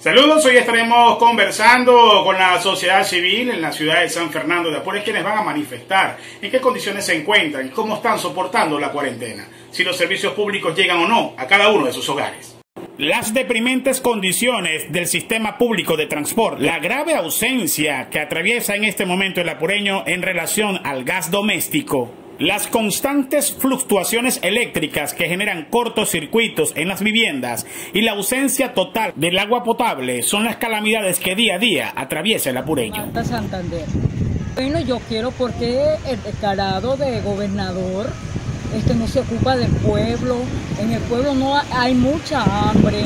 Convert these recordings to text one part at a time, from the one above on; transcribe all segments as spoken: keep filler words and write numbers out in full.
Saludos, hoy estaremos conversando con la sociedad civil en la ciudad de San Fernando de Apure, quienes van a manifestar, en qué condiciones se encuentran, cómo están soportando la cuarentena, si los servicios públicos llegan o no a cada uno de sus hogares. Las deprimentes condiciones del sistema público de transporte, la grave ausencia que atraviesa en este momento el apureño en relación al gas doméstico, las constantes fluctuaciones eléctricas que generan cortocircuitos en las viviendas y la ausencia total del agua potable son las calamidades que día a día atraviesa el apureño. Marta Santander. Bueno, yo quiero porque el declarado de gobernador Este no se ocupa del pueblo, en el pueblo no hay mucha hambre,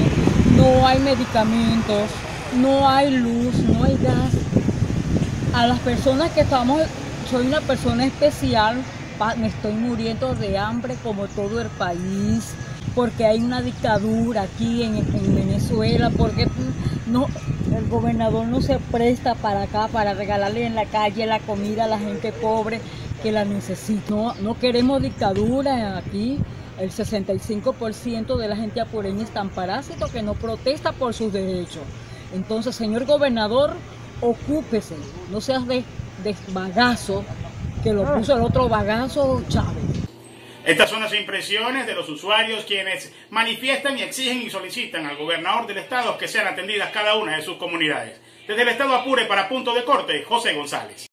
no hay medicamentos, no hay luz, no hay gas. A las personas que estamos, soy una persona especial, me estoy muriendo de hambre como todo el país, porque hay una dictadura aquí en, en Venezuela, porque no, el gobernador no se presta para acá, para regalarle en la calle la comida a la gente pobre que la necesito. No, no queremos dictadura aquí. El sesenta y cinco por ciento de la gente apureña es tan parásito que no protesta por sus derechos. Entonces, señor gobernador, ocúpese. No seas de, de bagazo, que lo puso el otro bagazo Chávez. Estas son las impresiones de los usuarios quienes manifiestan y exigen y solicitan al gobernador del estado que sean atendidas cada una de sus comunidades. Desde el estado Apure para Punto de Corte, José González.